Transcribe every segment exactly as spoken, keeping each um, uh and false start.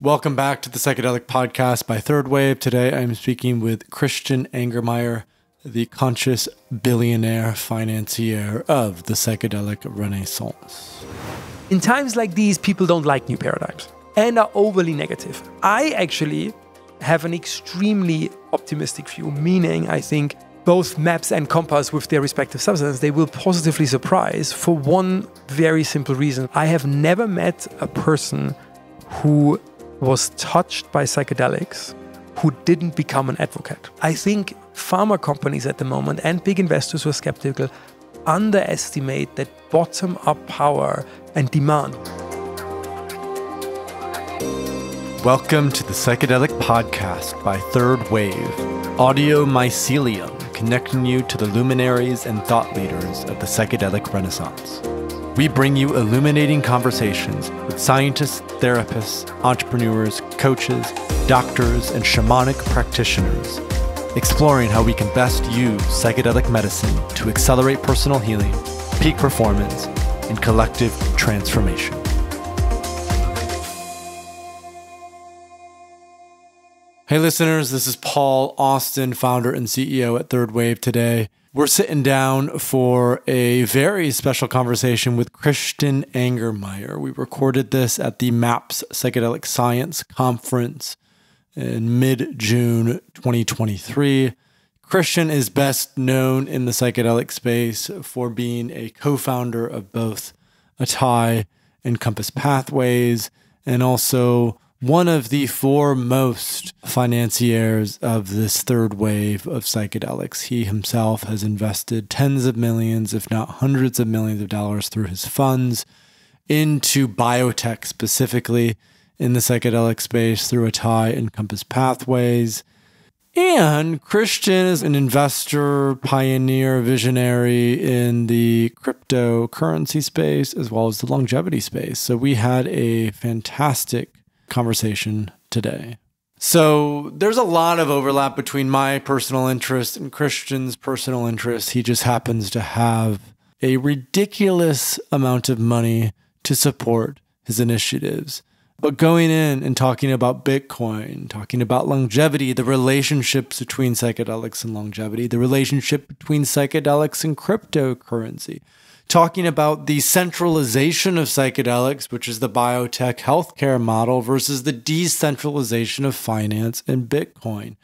Welcome back to the Psychedelic Podcast by Third Wave. Today I'm speaking with Christian Angermayer, the conscious billionaire financier of the psychedelic renaissance. In times like these, people don't like new paradigms and are overly negative. I actually have an extremely optimistic view, meaning I think both MAPS and Compass, with their respective substances, they will positively surprise for one very simple reason. I have never met a person who was touched by psychedelics who didn't become an advocate. I think pharma companies at the moment and big investors who are skeptical underestimate that bottom-up power and demand. Welcome to the Psychedelic Podcast by Third Wave, audio mycelium connecting you to the luminaries and thought leaders of the psychedelic renaissance. We bring you illuminating conversations with scientists, therapists, entrepreneurs, coaches, doctors, and shamanic practitioners, exploring how we can best use psychedelic medicine to accelerate personal healing, peak performance, and collective transformation. Hey listeners, this is Paul Austin, founder and C E O at Third Wave today. We're sitting down for a very special conversation with Christian Angermayer. We recorded this at the MAPS Psychedelic Science Conference in mid June twenty twenty-three. Christian is best known in the psychedelic space for being a co-founder of both Atai and Compass Pathways, and also one of the foremost financiers of this third wave of psychedelics. He himself has invested tens of millions, if not hundreds of millions of dollars through his funds into biotech, specifically in the psychedelic space through Atai and Compass Pathways. And Christian is an investor, pioneer, visionary in the cryptocurrency space, as well as the longevity space. So we had a fantastic conversation today. So there's a lot of overlap between my personal interest and Christian's personal interest. He just happens to have a ridiculous amount of money to support his initiatives. But going in and talking about Bitcoin, talking about longevity, the relationships between psychedelics and longevity, the relationship between psychedelics and cryptocurrency, talking about the centralization of psychedelics, which is the biotech healthcare model, versus the decentralization of finance and Bitcoin.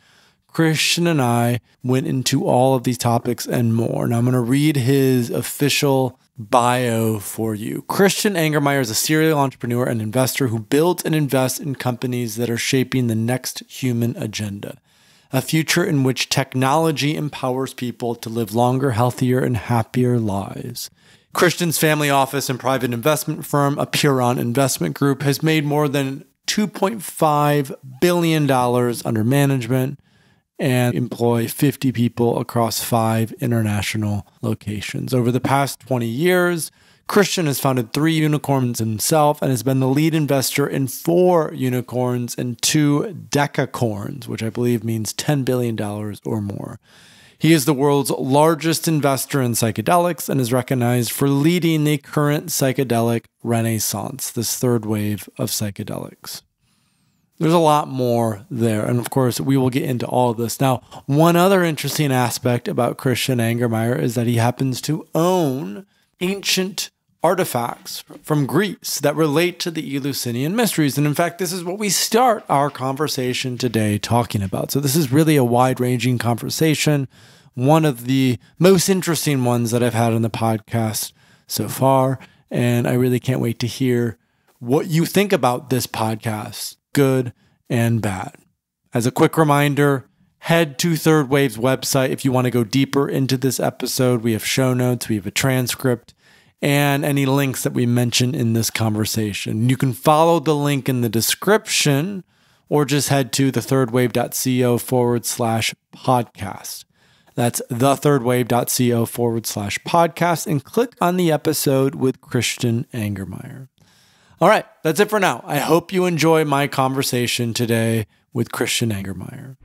Christian and I went into all of these topics and more. And I'm going to read his official bio for you. Christian Angermayer is a serial entrepreneur and investor who builds and invests in companies that are shaping the next human agenda, a future in which technology empowers people to live longer, healthier, and happier lives. Christian's family office and private investment firm, Apeiron Investment Group, has made more than two point five billion dollars under management and employ fifty people across five international locations. Over the past twenty years, Christian has founded three unicorns himself and has been the lead investor in four unicorns and two decacorns, which I believe means ten billion dollars or more. He is the world's largest investor in psychedelics and is recognized for leading the current psychedelic renaissance, this third wave of psychedelics. There's a lot more there, and of course, we will get into all of this. Now, one other interesting aspect about Christian Angermayer is that he happens to own ancient artifacts from Greece that relate to the Eleusinian Mysteries. And in fact, this is what we start our conversation today talking about. So this is really a wide-ranging conversation, one of the most interesting ones that I've had on the podcast so far. And I really can't wait to hear what you think about this podcast, good and bad. As a quick reminder, head to Third Wave's website if you want to go deeper into this episode. We have show notes, we have a transcript, and any links that we mention in this conversation. You can follow the link in the description or just head to thethirdwave.co forward slash podcast. That's thethirdwave.co forward slash podcast and click on the episode with Christian Angermayer. All right, that's it for now. I hope you enjoy my conversation today with Christian Angermayer.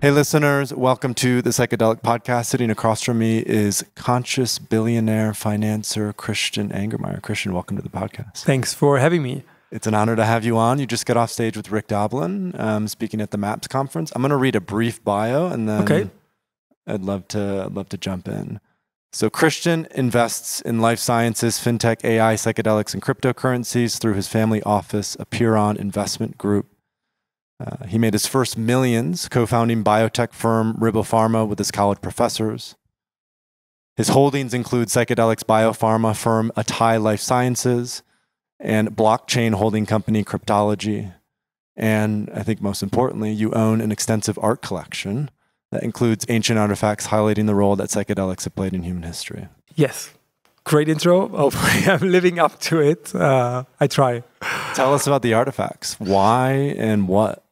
Hey listeners, welcome to the Psychedelic Podcast. Sitting across from me is conscious billionaire financier Christian Angermayer. Christian, welcome to the podcast. Thanks for having me. It's an honor to have you on. You just got off stage with Rick Doblin, um, speaking at the MAPS conference. I'm going to read a brief bio, and then okay. I'd love to I'd love to jump in. So Christian invests in life sciences, fintech, A I, psychedelics, and cryptocurrencies through his family office, Apeiron Investment Group. Uh, he made his first millions co-founding biotech firm Ribopharma with his college professors. His holdings include psychedelics biopharma firm Atai Life Sciences and blockchain holding company Cryptology. And I think most importantly, you own an extensive art collection that includes ancient artifacts highlighting the role that psychedelics have played in human history. Yes. Great intro. Hopefully I'm living up to it. Uh, I try. Tell us about the artifacts. Why and what?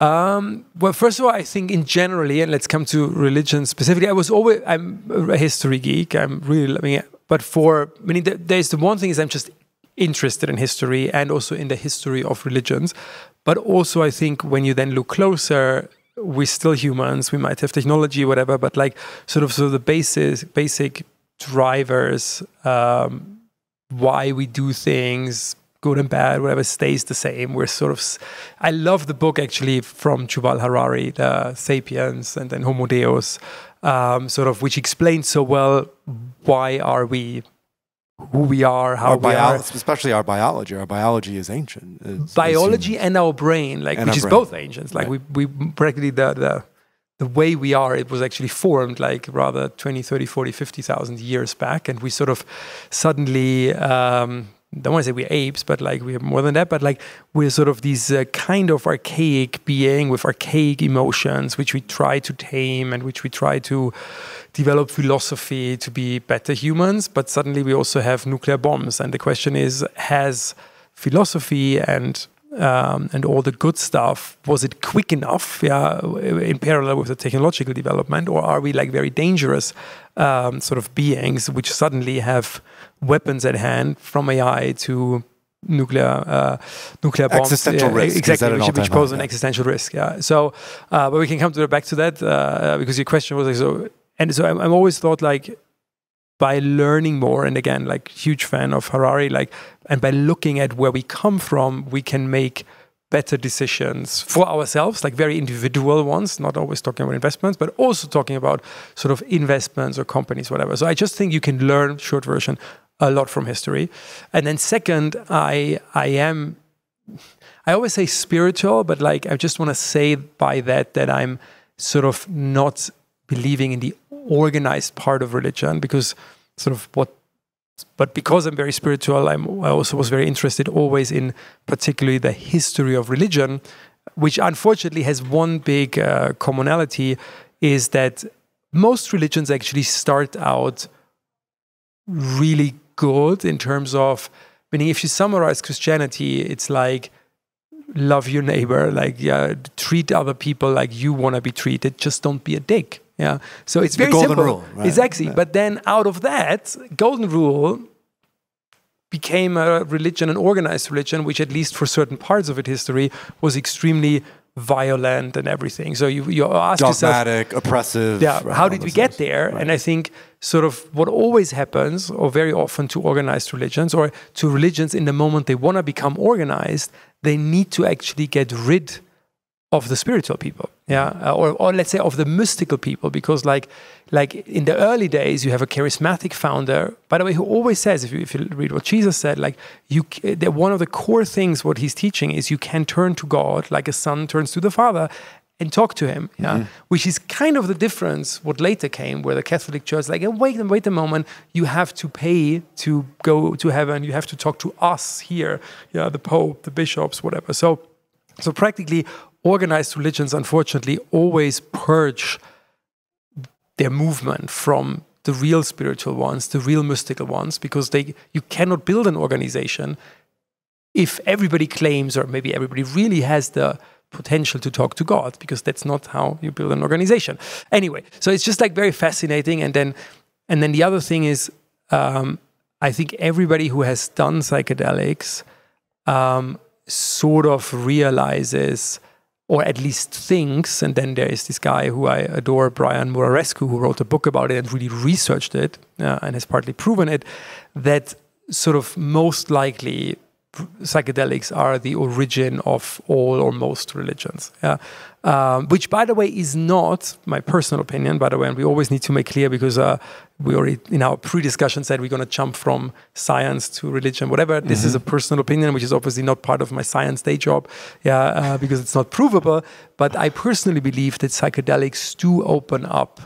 Um, well, first of all, I think in generally, and let's come to religion specifically, I was always, I'm a history geek. I'm really loving it. But for, I mean, there's the one thing is I'm just interested in history and also in the history of religions. But also I think when you then look closer, we're still humans. We might have technology, whatever, but like sort of, sort of the basis, basic drivers, um, why we do things, good and bad, whatever, stays the same. We're sort of, I love the book actually from Yuval Harari, the Sapiens and then Homo Deus, um, sort of, which explains so well, why are we who we are, how we are. Especially our biology. Our biology is ancient. It's, biology it's, and our brain, like which is brain. both ancient. Like right. we, we practically, the, the, the way we are, it was actually formed like rather twenty, thirty, forty, fifty thousand years back. And we sort of suddenly, um, don't want to say we're apes, but like we're more than that, but like we're sort of these uh, kind of archaic being with archaic emotions, which we try to tame and which we try to develop philosophy to be better humans. But suddenly we also have nuclear bombs. And the question is, has philosophy and um, and all the good stuff, was it quick enough yeah, in parallel with the technological development? Or are we like very dangerous um, sort of beings which suddenly have weapons at hand, from A I to nuclear uh, nuclear bombs, existential uh, risk, exactly, which, which pose an yeah. existential risk. Yeah. So, uh, but we can come to the, back to that uh, because your question was like so. And so, I'm, I'm always thought like by learning more, and again, like huge fan of Harari, like and by looking at where we come from, we can make better decisions for ourselves, like very individual ones, not always talking about investments, but also talking about sort of investments or companies, whatever. So I just think you can learn, short version, a lot from history. And then second, I I am, I always say spiritual, but like I just want to say by that that I'm sort of not believing in the organized part of religion because sort of what, but because I'm very spiritual, I'm, I also was very interested always in particularly the history of religion, which unfortunately has one big uh, commonality is that most religions actually start out really good in terms of, meaning if you summarize Christianity, it's like love your neighbor, like yeah, treat other people like you want to be treated, just don't be a dick. Yeah, so it's very simple. The golden rule, right? Exactly. Yeah. But then out of that, golden rule became a religion, an organized religion, which at least for certain parts of its history was extremely violent and everything. So you, you ask dogmatic, yourself, oppressive. Yeah, right, how did we get things. there? Right. And I think sort of what always happens, or very often to organized religions, or to religions in the moment they want to become organized, they need to actually get rid of of the spiritual people, yeah, or, or let's say of the mystical people, because like, like in the early days, you have a charismatic founder, by the way, who always says, if you, if you read what Jesus said, like you, that one of the core things what he's teaching is you can turn to God like a son turns to the Father and talk to him, yeah, mm-hmm. which is kind of the difference what later came, where the Catholic Church like, oh, wait, wait a moment, you have to pay to go to heaven, you have to talk to us here, yeah, the Pope, the bishops, whatever. So, so practically, organized religions, unfortunately, always purge their movement from the real spiritual ones, the real mystical ones, because they you cannot build an organization if everybody claims, or maybe everybody really has the potential to talk to God, because that's not how you build an organization. Anyway, so it's just like very fascinating. And then, and then the other thing is, um, I think everybody who has done psychedelics um, sort of realizes, or at least thinks, and then there is this guy who I adore, Brian Muraresku, who wrote a book about it and really researched it uh, and has partly proven it, that sort of most likely psychedelics are the origin of all or most religions. Yeah? Um, which, by the way, is not my personal opinion, by the way, and we always need to make clear, because uh, we already in our pre-discussion said we're going to jump from science to religion, whatever. Mm-hmm. This is a personal opinion, which is obviously not part of my science day job, yeah, uh, because it's not provable. But I personally believe that psychedelics do open up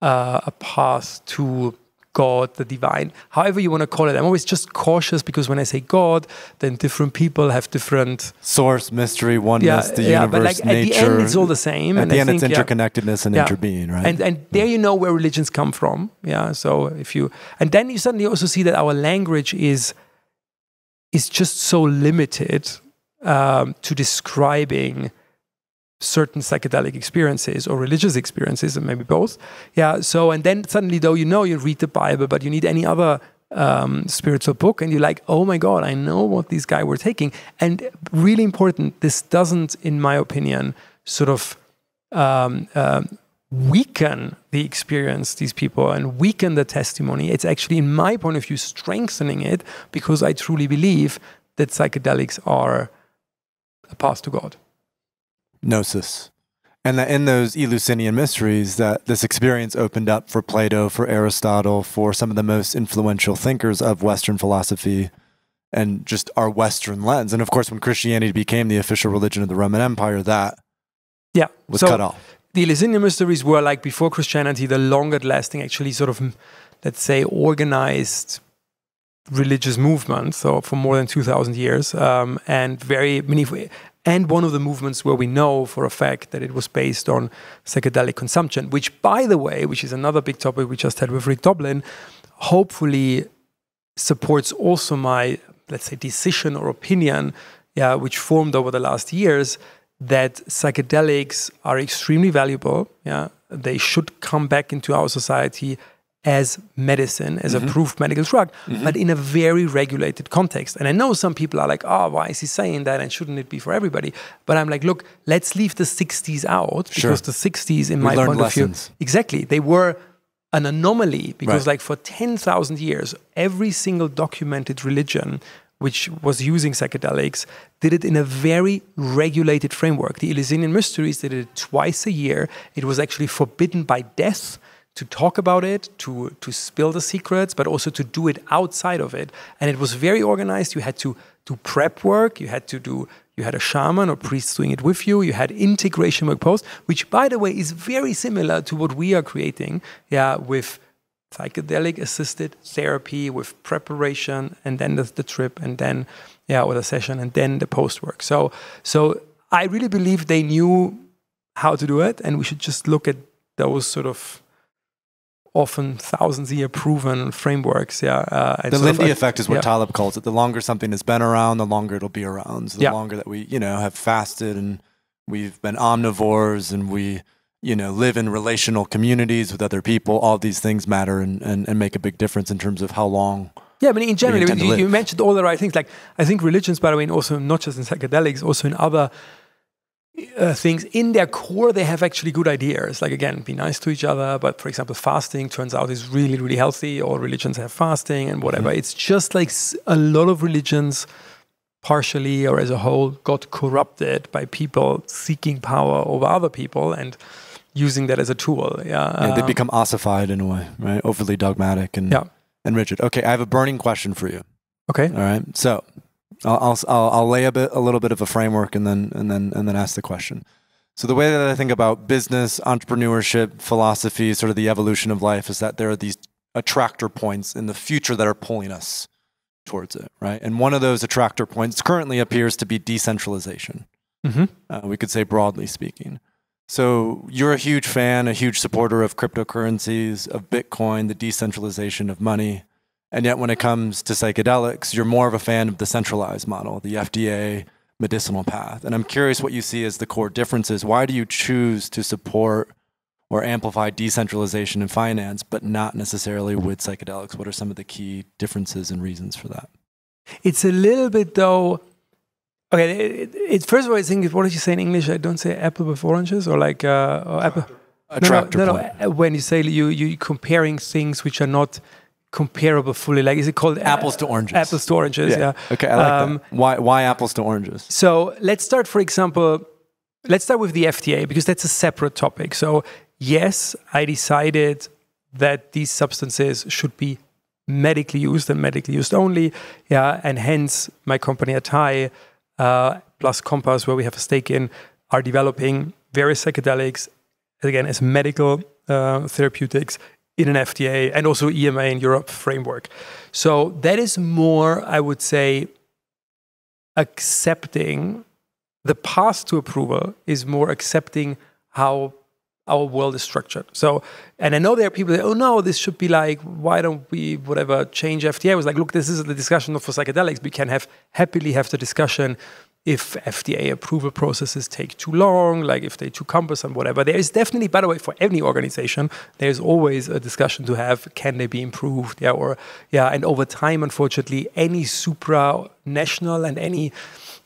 uh, a path to God, the divine, however you want to call it. I'm always just cautious, because when I say God, then different people have different... Source, mystery, oneness, yeah, the yeah, universe, but like, nature. At the end, it's all the same. At and the I end, think, it's interconnectedness yeah, and yeah. interbeing, right? And, and there you know where religions come from. Yeah, so if you... And then you suddenly also see that our language is, is just so limited um, to describing certain psychedelic experiences or religious experiences, and maybe both. Yeah. So, and then suddenly, though, you know, you read the Bible, but you need any other um, spiritual book, and you're like, oh my God, I know what these guys were taking. And really important, this doesn't, in my opinion, sort of um, um, weaken the experience, these people, and weaken the testimony. It's actually, in my point of view, strengthening it, because I truly believe that psychedelics are a path to God. Gnosis. And that in those Eleusinian mysteries, that this experience opened up for Plato, for Aristotle, for some of the most influential thinkers of Western philosophy and just our Western lens. And of course, when Christianity became the official religion of the Roman Empire, that yeah. was so cut off. The Eleusinian mysteries were, like before Christianity, the longest lasting, actually sort of, let's say, organized religious movement. So for more than two thousand years, um, and very meaningful. And one of the movements where we know for a fact that it was based on psychedelic consumption, which, by the way, which is another big topic we just had with Rick Doblin, hopefully supports also my, let's say, decision or opinion, yeah, which formed over the last years, that psychedelics are extremely valuable. Yeah, they should come back into our society as medicine, as mm-hmm. a proof medical drug, mm-hmm. but in a very regulated context. And I know some people are like, oh, why is he saying that? And shouldn't it be for everybody? But I'm like, look, let's leave the sixties out, because sure. the sixties, in we my point lessons. Of view, exactly, they were an anomaly, because right. like for ten thousand years, every single documented religion which was using psychedelics did it in a very regulated framework. The Eleusinian Mysteries did it twice a year. It was actually forbidden by death to talk about it, to, to spill the secrets, but also to do it outside of it. And it was very organized. You had to do prep work. You had to do, you had a shaman or priest doing it with you. You had integration work post, which, by the way, is very similar to what we are creating, yeah, with psychedelic-assisted therapy, with preparation, and then the, the trip, and then, yeah, or the session, and then the post work. So, so I really believe they knew how to do it, and we should just look at those sort of often thousands of year proven frameworks. Yeah, uh, the Lindy effect is what yeah. Taleb calls it. The longer something has been around, the longer it'll be around. So the yeah. longer that we, you know, have fasted and we've been omnivores and we, you know, live in relational communities with other people, all these things matter and, and, and make a big difference in terms of how long. Yeah, I mean, in general, you, you mentioned all the right things. Like, I think religions, by the way, and also not just in psychedelics, also in other Uh, things, in their core, they have actually good ideas. Like, again, be nice to each other. But for example, fasting turns out is really, really healthy. All religions have fasting and whatever. Mm-hmm. It's just like a lot of religions, partially or as a whole, got corrupted by people seeking power over other people and using that as a tool. Yeah, yeah, um, they become ossified in a way, right? Overly dogmatic and, yeah. and rigid. Okay, I have a burning question for you. Okay. All right. So I'll, I'll, I'll lay a, bit, a little bit of a framework and then, and, then, and then ask the question. So the way that I think about business, entrepreneurship, philosophy, sort of the evolution of life, is that there are these attractor points in the future that are pulling us towards it, right? And one of those attractor points currently appears to be decentralization, mm-hmm. uh, we could say, broadly speaking. So you're a huge fan, a huge supporter of cryptocurrencies, of Bitcoin, the decentralization of money. And yet when it comes to psychedelics, you're more of a fan of the centralized model, the F D A medicinal path. And I'm curious what you see as the core differences. Why do you choose to support or amplify decentralization in finance, but not necessarily with psychedelics? What are some of the key differences and reasons for that? It's a little bit, though... Okay, it, it, first of all, I think, what did you say in English? I don't say apple with oranges, or like... Uh, or apple. Attractor. No, no, no, no, when you say you, you're comparing things which are not comparable fully? Like, is it called apples to oranges? Apples to oranges, yeah. yeah. Okay, I like um, that. Why, why apples to oranges? So let's start, for example, let's start with the F D A, because that's a separate topic. So yes, I decided that these substances should be medically used and medically used only. Yeah, and hence my company Atai uh, plus Compass, where we have a stake in, are developing various psychedelics, again, as medical uh, therapeutics in an F D A and also E M A in Europe framework. So that is more, I would say, accepting the path to approval is more accepting how our world is structured. So, and I know there are people that, oh no, this should be like, why don't we, whatever, change F D A? I was like, look, this is the discussion for psychedelics. We can have happily have the discussion if F D A approval processes take too long, like if they're too cumbersome, whatever. There is definitely, by the way, for any organization, there's always a discussion to have, can they be improved? Yeah, or, yeah, and over time, unfortunately, any supranational and any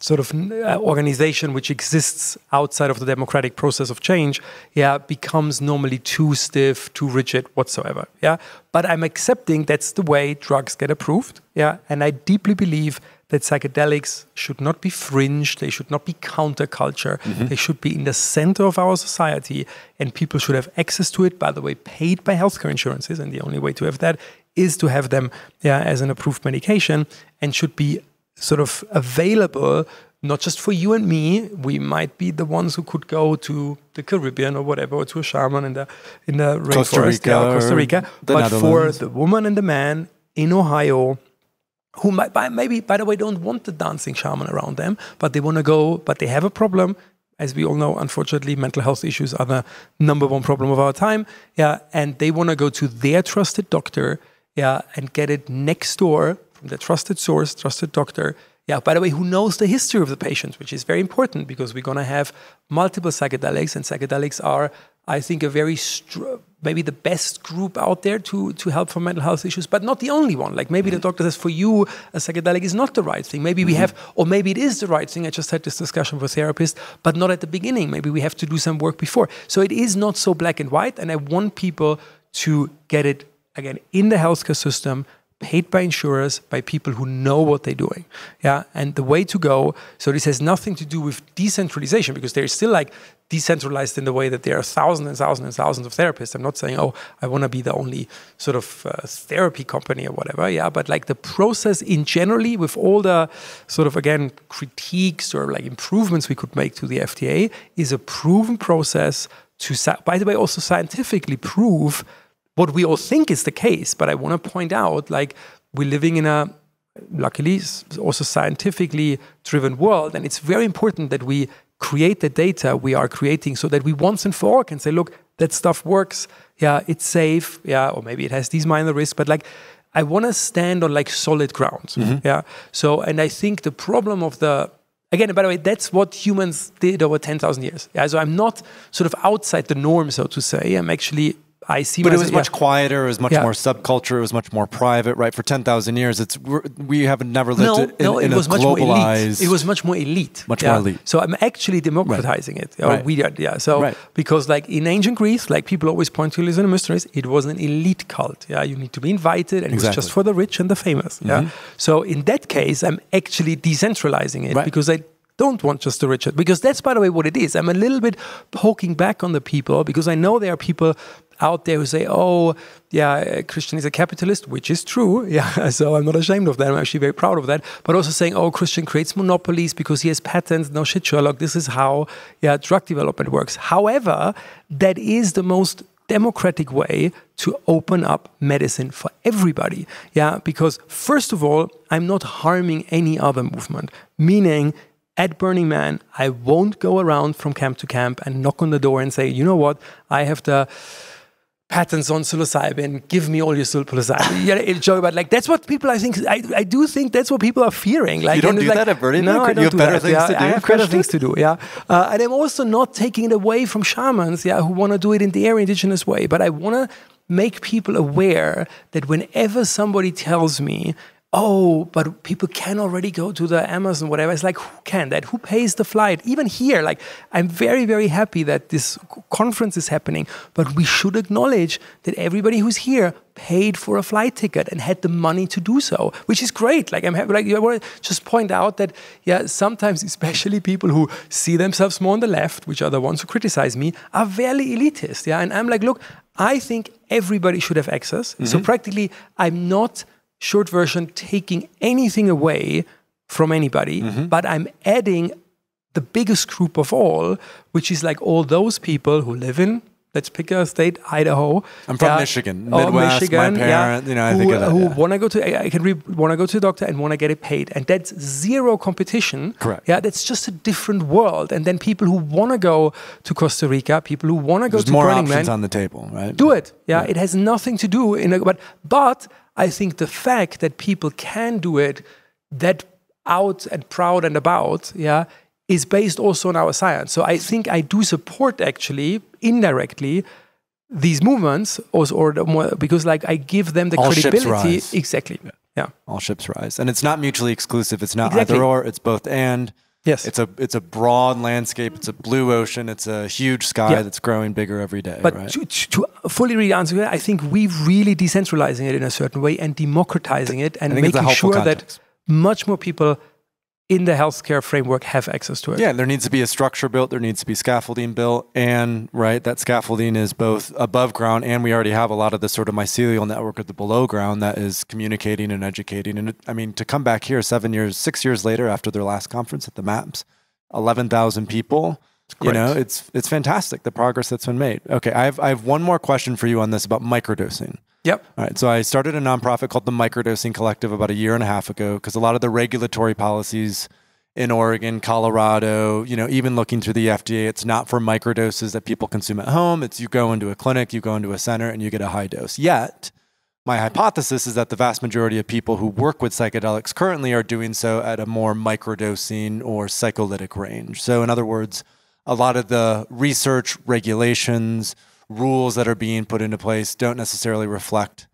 sort of organization which exists outside of the democratic process of change, yeah, becomes normally too stiff, too rigid whatsoever, yeah. But I'm accepting that's the way drugs get approved, yeah, and I deeply believe that psychedelics should not be fringe, they should not be counterculture, mm-hmm. they should be in the center of our society, and people should have access to it, by the way, paid by healthcare insurances, and the only way to have that is to have them, yeah, as an approved medication, and should be sort of available, not just for you and me. We might be the ones who could go to the Caribbean or whatever, or to a shaman in the in the rainforest, yeah, Costa Rica. But for the woman and the man in Ohio, who might by, maybe, by the way, don't want the dancing shaman around them, but they want to go, but they have a problem. As we all know, unfortunately, mental health issues are the number one problem of our time. Yeah, and they want to go to their trusted doctor, yeah, and get it next door, from the trusted source, trusted doctor, yeah, by the way, who knows the history of the patient, which is very important, because we're going to have multiple psychedelics, and psychedelics are, I think, a very, maybe the best group out there to, to help for mental health issues, but not the only one. Like, maybe the doctor says, for you, a psychedelic is not the right thing. Maybe we have, or maybe it is the right thing. I just had this discussion with a therapist, but not at the beginning. Maybe we have to do some work before. So it is not so black and white, and I want people to get it, again, in the healthcare system, paid by insurers, by people who know what they're doing. Yeah, and the way to go, so this has nothing to do with decentralization, because they're still like decentralized in the way that there are thousands and thousands and thousands of therapists. I'm not saying, oh, I want to be the only sort of uh, therapy company or whatever. Yeah, but like the process in generally, with all the sort of, again, critiques or like improvements we could make to the F D A, is a proven process to, by the way, also scientifically prove what we all think is the case. But I want to point out, like, we're living in a, luckily, also scientifically driven world, and it's very important that we create the data we are creating, so that we once and for all can say, look, that stuff works, yeah, it's safe, yeah, or maybe it has these minor risks, but like, I want to stand on like solid ground, mm-hmm. yeah. So, and I think the problem of the, again, by the way, that's what humans did over ten thousand years. Yeah, so I'm not sort of outside the norm, so to say. I'm actually, I see, but myself, it was yeah. much quieter. It was much yeah. more subculture. It was much more private, right? For ten thousand years, it's we're, we have never lived no, in, no, it in was a much globalized. More it was much more elite, much yeah. more elite. So I'm actually democratizing right. it. Or right. We are, yeah. So right. because like in ancient Greece, like people always point to Eleusinian Mysteries, it was an elite cult. Yeah, you need to be invited, and exactly. It was just for the rich and the famous. Mm-hmm. Yeah. So in that case, I'm actually decentralizing it right. because I don't want just the rich, because that's, by the way, what it is. I'm a little bit poking back on the people, because I know there are people out there who say, oh, yeah, Christian is a capitalist, which is true. Yeah, so I'm not ashamed of that. I'm actually very proud of that. But also saying, oh, Christian creates monopolies because he has patents. No shit, Sherlock. This is how yeah, drug development works. However, that is the most democratic way to open up medicine for everybody. Yeah, because first of all, I'm not harming any other movement, meaning at Burning Man, I won't go around from camp to camp and knock on the door and say, you know what, I have the patents on psilocybin, give me all your psilocybin. Yeah, it'll joke about, like, that's what people, I think, I, I do think that's what people are fearing. Like, you don't do like, that at Burning Man? No, I don't. You have do better that. Things yeah, to do? I have better things to do, yeah. Uh, and I'm also not taking it away from shamans, yeah, who want to do it in their indigenous way. But I want to make people aware that whenever somebody tells me, oh, but people can already go to the Amazon, whatever. It's like, who can that? Who pays the flight? Even here, like, I'm very, very happy that this conference is happening, but we should acknowledge that everybody who's here paid for a flight ticket and had the money to do so, which is great. Like, I'm happy. Like, I want to just point out that, yeah, sometimes, especially people who see themselves more on the left, which are the ones who criticize me, are very elitist. Yeah, and I'm like, look, I think everybody should have access. Mm-hmm. So practically, I'm not, short version, taking anything away from anybody, mm-hmm. but I'm adding the biggest group of all, which is like all those people who live in, let's pick a state, Idaho. I'm from uh, Michigan, Midwest, Michigan, my parent, yeah, you know, I who, think of that, who yeah. want to go to, I can want to go to a doctor and want to get it paid. And that's zero competition. Correct. Yeah, that's just a different world. And then people who want to go to Costa Rica, people who want to go There's to more Burning options Man, on the table, right? Do it. Yeah, yeah. It has nothing to do, in a, but, but I think the fact that people can do it, that out and proud and about, yeah, is based also on our science. So I think I do support, actually, indirectly, these movements, also, or the more, because like I give them the All credibility. Ships rise. Exactly. Yeah. yeah. All ships rise, and it's not mutually exclusive. It's not exactly. either or. It's both and. Yes. It's a it's a broad landscape. It's a blue ocean. It's a huge sky yeah. that's growing bigger every day. But right? to, to fully really answer that, I think we're really decentralizing it in a certain way and democratizing it and making sure context. that much more people in the healthcare framework have access to it. Yeah, there needs to be a structure built. There needs to be scaffolding built. And right, that scaffolding is both above ground, and we already have a lot of the sort of mycelial network at the below ground that is communicating and educating. And I mean, to come back here seven years, six years later after their last conference at the MAPS, eleven thousand people, you know, it's it's fantastic, the progress that's been made. Okay, I have, I have one more question for you on this about microdosing. Yep. All right. So I started a nonprofit called the Microdosing Collective about a year and a half ago because a lot of the regulatory policies in Oregon, Colorado, you know, even looking through the F D A, it's not for microdoses that people consume at home. It's you go into a clinic, you go into a center, and you get a high dose. Yet, my hypothesis is that the vast majority of people who work with psychedelics currently are doing so at a more microdosing or psycholytic range. So in other words, a lot of the research regulations, rules that are being put into place don't necessarily reflect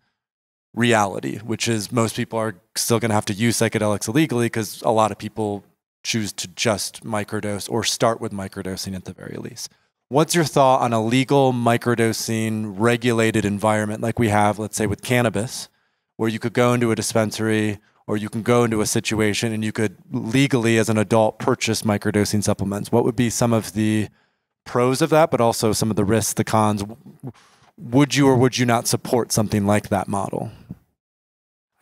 reality, which is most people are still going to have to use psychedelics illegally because a lot of people choose to just microdose or start with microdosing at the very least. What's your thought on a legal microdosing regulated environment like we have, let's say, with cannabis, where you could go into a dispensary or you can go into a situation and you could legally, as an adult, purchase microdosing supplements? What would be some of the pros of that, but also some of the risks, the cons? Would you or would you not support something like that model?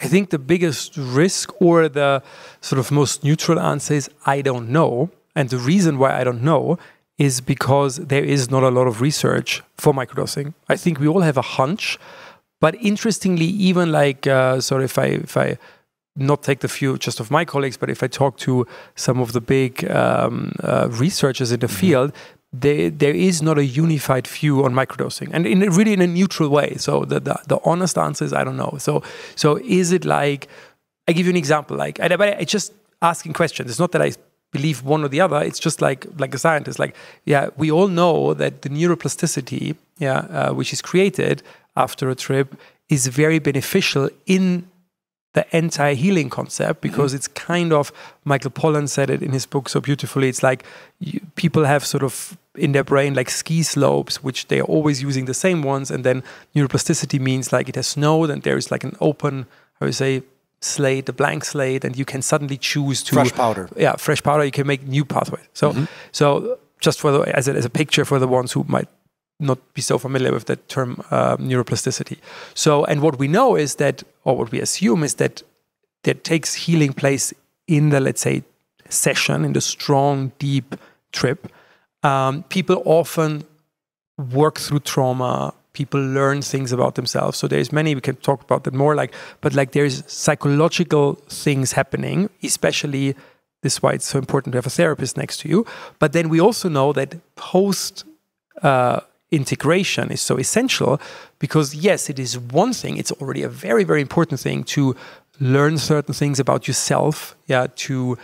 I think the biggest risk, or the sort of most neutral answer, is I don't know. And the reason why I don't know is because there is not a lot of research for microdosing. I think we all have a hunch, but interestingly, even like, uh, sorry if I, if I not take the view just of my colleagues, but if I talk to some of the big um, uh, researchers in the mm-hmm. field, There, there is not a unified view on microdosing, and in a, really in a neutral way. So the, the, the honest answer is I don't know. So so is it like, I give you an example, like, I, but I just asking questions. It's not that I believe one or the other. It's just like like a scientist, like, yeah, we all know that the neuroplasticity, yeah, uh, which is created after a trip, is very beneficial in the anti-healing concept, because mm-hmm. it's kind of, Michael Pollan said it in his book so beautifully, it's like you, people have sort of in their brain like ski slopes, which they're always using the same ones, and then neuroplasticity means like it has snowed and there is like an open, how you say, slate, a blank slate, and you can suddenly choose to... Fresh powder. Yeah, fresh powder, you can make new pathways. So mm-hmm. so just for the, as, a, as a picture for the ones who might not be so familiar with that term, uh, neuroplasticity. So, and what we know is that, or what we assume is that there takes healing place in the, let's say, session, in the strong, deep trip. Um, people often work through trauma. People learn things about themselves. So there's many, we can talk about that more, like, but like there's psychological things happening, especially, this is why it's so important to have a therapist next to you. But then we also know that post- uh, integration is so essential, because yes, it is one thing, it's already a very, very important thing to learn certain things about yourself, yeah, to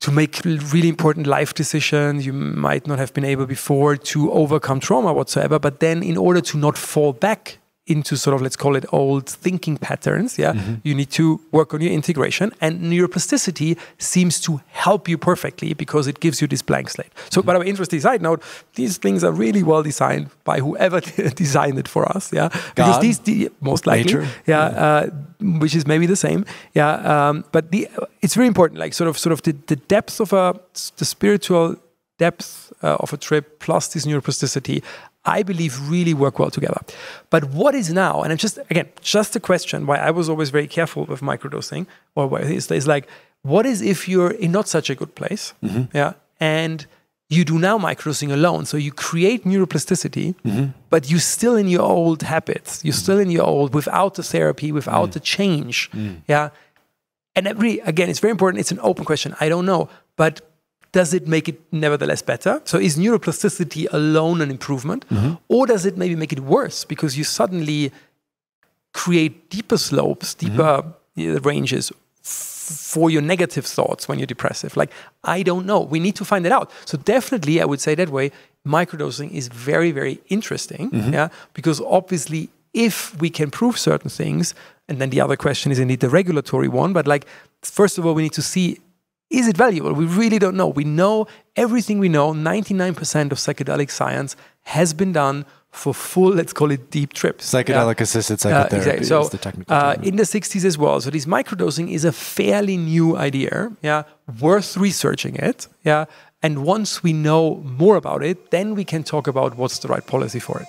to make really important life decisions you might not have been able before, to overcome trauma whatsoever. But then in order to not fall back into sort of, let's call it, old thinking patterns, yeah, mm-hmm. you need to work on your integration, and neuroplasticity seems to help you perfectly because it gives you this blank slate. So, mm-hmm. by the way, interesting side note, these things are really well designed by whoever designed it for us, yeah, God, because these the, most likely, nature. yeah, yeah. Uh, which is maybe the same, yeah. Um, but the it's very important, like sort of, sort of the, the depth of a the spiritual depth uh, of a trip plus this neuroplasticity, I believe, really work well together. But what is now, and I'm just, again, just a question why I was always very careful with microdosing, or why is, is like, what is if you're in not such a good place, mm-hmm. yeah, and you do now microdosing alone, so you create neuroplasticity, mm-hmm. but you're still in your old habits, you're mm-hmm. still in your old, without the therapy, without mm-hmm. the change, mm-hmm. yeah? And that really, again, it's very important, it's an open question, I don't know, but does it make it nevertheless better? So is neuroplasticity alone an improvement? Mm-hmm. Or does it maybe make it worse because you suddenly create deeper slopes, deeper mm-hmm. ranges for your negative thoughts when you're depressive? Like, I don't know. We need to find it out. So definitely, I would say that way, microdosing is very, very interesting. Mm-hmm. Yeah, because obviously, if we can prove certain things, and then the other question is indeed the regulatory one, but like, first of all, we need to see, is it valuable? We really don't know. We know everything we know. ninety-nine percent of psychedelic science has been done for full, let's call it, deep trips. Psychedelic-assisted yeah. psychotherapy uh, exactly. so, is the technical uh, term. In the sixties as well. So this microdosing is a fairly new idea, yeah, worth researching it. Yeah, and once we know more about it, then we can talk about what's the right policy for it.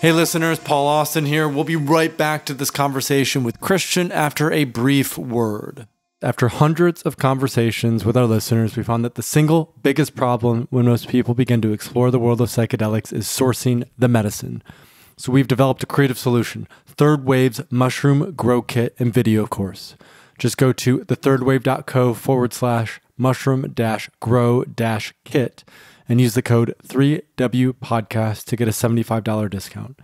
Hey listeners, Paul Austin here. We'll be right back to this conversation with Christian after a brief word. After hundreds of conversations with our listeners, we found that the single biggest problem when most people begin to explore the world of psychedelics is sourcing the medicine. So we've developed a creative solution, Third Wave's Mushroom Grow Kit and video course. Just go to thethirdwave.co forward slash mushroom dash grow dash kit and use the code three W podcast to get a seventy-five dollar discount.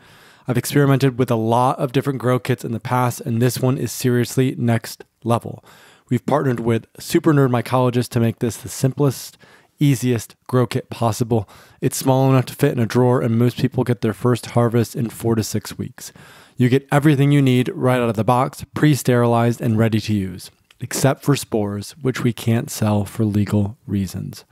I've experimented with a lot of different grow kits in the past, and this one is seriously next level. We've partnered with super nerd mycologists to make this the simplest, easiest grow kit possible. It's small enough to fit in a drawer, and most people get their first harvest in four to six weeks. You get everything you need right out of the box, pre-sterilized and ready to use, except for spores, which we can't sell for legal reasons.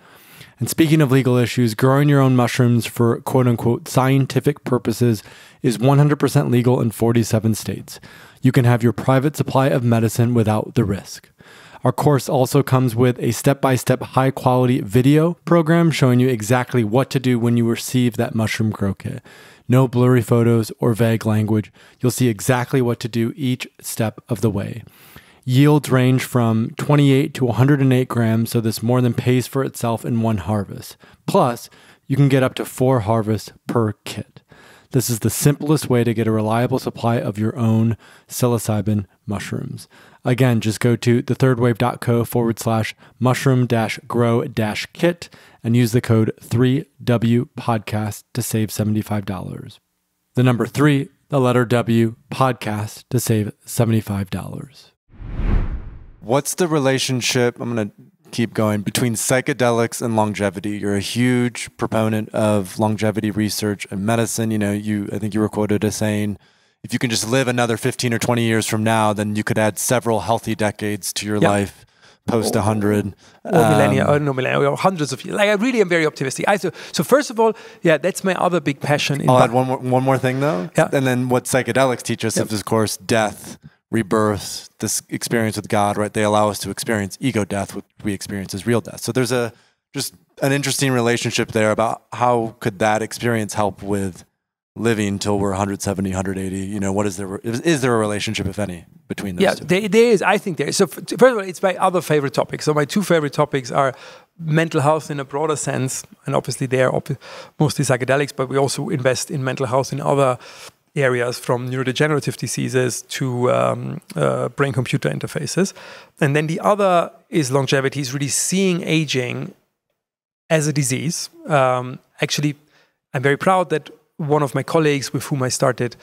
And speaking of legal issues, growing your own mushrooms for quote-unquote scientific purposes is one hundred percent legal in forty-seven states. You can have your private supply of medicine without the risk. Our course also comes with a step-by-step high-quality video program showing you exactly what to do when you receive that mushroom grow kit. No blurry photos or vague language. You'll see exactly what to do each step of the way. Yields range from twenty-eight to one hundred eight grams, so this more than pays for itself in one harvest. Plus, you can get up to four harvests per kit. This is the simplest way to get a reliable supply of your own psilocybin mushrooms. Again, just go to thethirdwave.co forward slash mushroom dash grow dash kit and use the code three W podcast to save seventy-five dollars. The number three, the letter W, podcast to save seventy-five dollars. What's the relationship, I'm going to keep going, between psychedelics and longevity? You're a huge proponent of longevity research and medicine. You know, you, I think you were quoted as saying, if you can just live another fifteen or twenty years from now, then you could add several healthy decades to your yep. life post one hundred. Or, or um, millennia, or no millennia, or hundreds of years. Like, I really am very optimistic. I, so, so first of all, yeah, that's my other big passion. In I'll add one more, one more thing though. Yeah. And then what psychedelics teach us yep. is, of course, death, rebirth, this experience with God, right? They allow us to experience ego death, which we experience as real death. So there's a just an interesting relationship there about how could that experience help with living till we're one hundred seventy, one hundred eighty, you know, what is there, is there a relationship, if any, between those yeah, two? Yeah, there is, I think there is. So first of all, it's my other favorite topic. So my two favorite topics are mental health in a broader sense, and obviously they are ob mostly psychedelics, but we also invest in mental health in other areas, from neurodegenerative diseases to um, uh, brain-computer interfaces. And then the other is longevity, is really seeing aging as a disease. Um, actually, I'm very proud that one of my colleagues with whom I started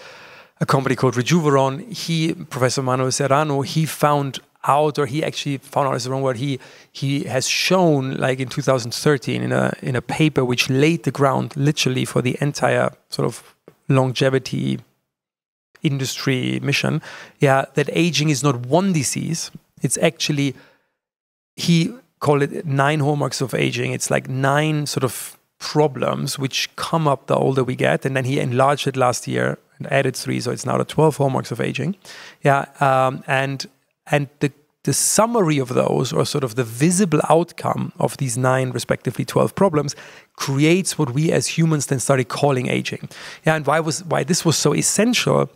a company called Rejuveron, he, Professor Manuel Serrano, he found out, or he actually found out is the wrong word, he, he has shown, like in two thousand thirteen, in a, in a paper which laid the ground literally for the entire sort of longevity industry mission, yeah, that aging is not one disease. It's actually, he called it nine hallmarks of aging. It's like nine sort of problems which come up the older we get. And then he enlarged it last year and added three. So it's now the twelve hallmarks of aging. Yeah. Um, and and the, the summary of those, or sort of the visible outcome of these nine, respectively twelve problems, creates what we as humans then started calling aging. Yeah, and why was why this was so essential?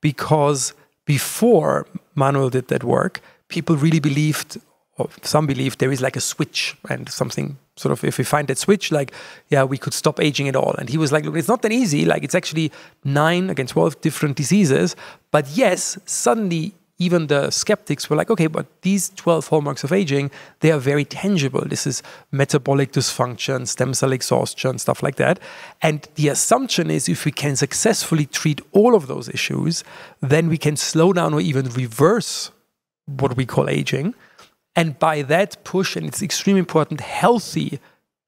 Because before Manuel did that work, people really believed, or some believed, there is like a switch and something sort of, if we find that switch, like, yeah, we could stop aging at all. And he was like, look, it's not that easy. Like, it's actually nine, again, twelve different diseases. But yes, suddenly, even the skeptics were like, okay, but these twelve hallmarks of aging, they are very tangible. This is metabolic dysfunction, stem cell exhaustion, stuff like that. And the assumption is, if we can successfully treat all of those issues, then we can slow down or even reverse what we call aging. And by that, push, and it's extremely important, healthy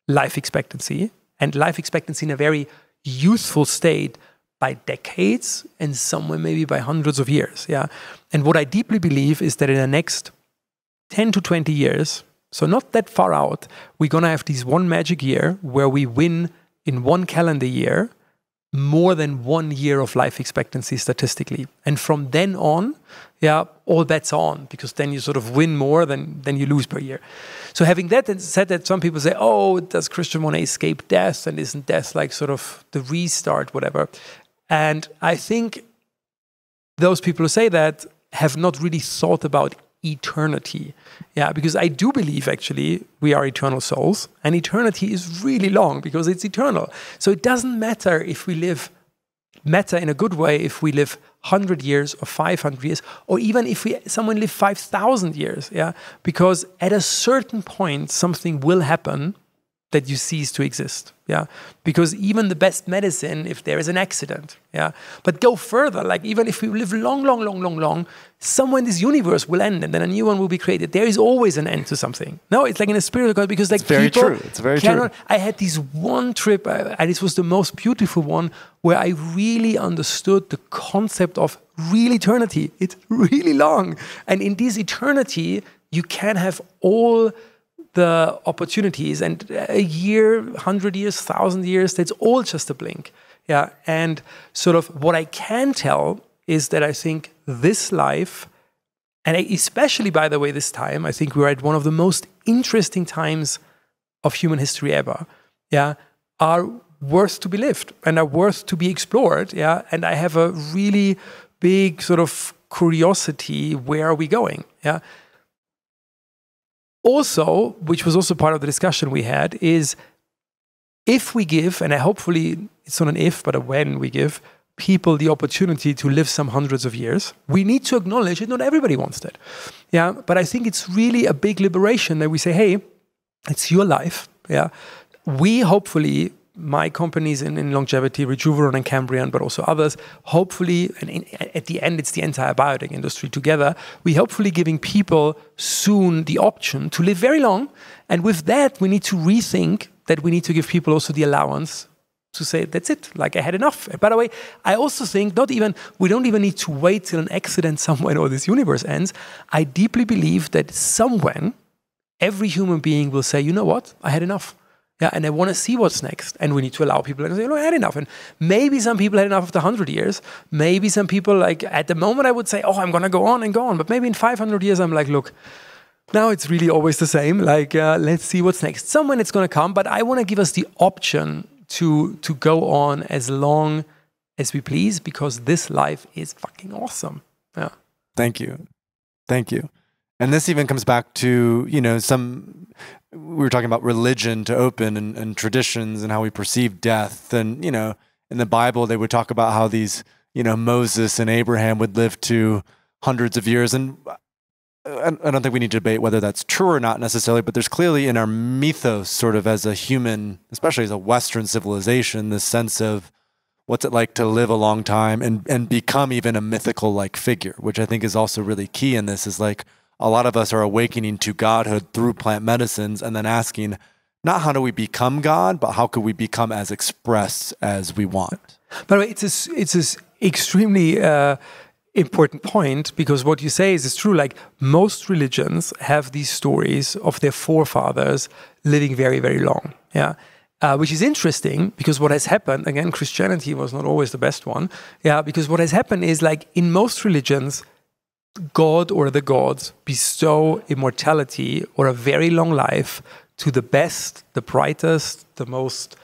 life expectancy, and life expectancy in a very youthful state, by decades, and somewhere maybe by hundreds of years, yeah. And what I deeply believe is that in the next ten to twenty years, so not that far out, we're gonna have this one magic year where we win in one calendar year more than one year of life expectancy statistically. And from then on, yeah, all bets on, because then you sort of win more than, than you lose per year. So having that said, that some people say, oh, does Christian want to escape death? And isn't death like sort of the restart, whatever? And I think those people who say that have not really thought about eternity. Yeah, because I do believe actually we are eternal souls, and eternity is really long because it's eternal. So it doesn't matter if we live, matter in a good way, if we live one hundred years or five hundred years, or even if we someone live five thousand years. Yeah, because at a certain point, something will happen that you cease to exist, yeah? Because even the best medicine, if there is an accident, yeah? But go further, like even if we live long, long, long, long, long, somewhere in this universe will end, and then a new one will be created. There is always an end to something. No, it's like in a spiritual God, because like it's very people true. It's very cannot, true. I had this one trip, I, and this was the most beautiful one, where I really understood the concept of real eternity. It's really long. And in this eternity, you can have all the opportunities, and a year, hundred years, thousand years, that's all just a blink. Yeah. And sort of what I can tell is that I think this life, and especially by the way, this time, I think we're at one of the most interesting times of human history ever. Yeah. Are worth to be lived and are worth to be explored. Yeah. And I have a really big sort of curiosity, where are we going? Yeah. Also, which was also part of the discussion we had, is if we give, and I hopefully it's not an if, but a when we give people the opportunity to live some hundreds of years, we need to acknowledge that not everybody wants that. Yeah, but I think it's really a big liberation that we say, hey, it's your life. Yeah, we hopefully, my companies in, in longevity, Rejuveron and Cambrian, but also others, hopefully, and in, at the end, it's the entire biotech industry together, we hopefully giving people soon the option to live very long. And with that, we need to rethink that we need to give people also the allowance to say, that's it, like I had enough. And by the way, I also think not even, we don't even need to wait till an accident somewhere or this universe ends. I deeply believe that somewhere, every human being will say, you know what, I had enough. Yeah, and I want to see what's next. And we need to allow people to say, no, I had enough. And maybe some people had enough after one hundred years. Maybe some people, like, at the moment I would say, oh, I'm going to go on and go on. But maybe in five hundred years, I'm like, look, now it's really always the same. Like, uh, let's see what's next. Someone it's going to come, but I want to give us the option to, to go on as long as we please, because this life is fucking awesome. Yeah. Thank you. Thank you. And this even comes back to, you know, some, we were talking about religion to open and, and traditions and how we perceive death. And, you know, in the Bible, they would talk about how these, you know, Moses and Abraham would live to hundreds of years. And I, I don't think we need to debate whether that's true or not necessarily, but there's clearly in our mythos, sort of as a human, especially as a Western civilization, this sense of what's it like to live a long time and, and become even a mythical like figure, which I think is also really key in this, is like, a lot of us are awakening to godhood through plant medicines and then asking, not how do we become God, but how could we become as expressed as we want. By the way, it's a, it's an extremely uh, important point, because what you say is it's true. Like, most religions have these stories of their forefathers living very, very long. Yeah. Uh, which is interesting, because what has happened, again, Christianity was not always the best one, yeah, because what has happened is, like, in most religions, God or the gods bestow immortality or a very long life to the best, the brightest, the most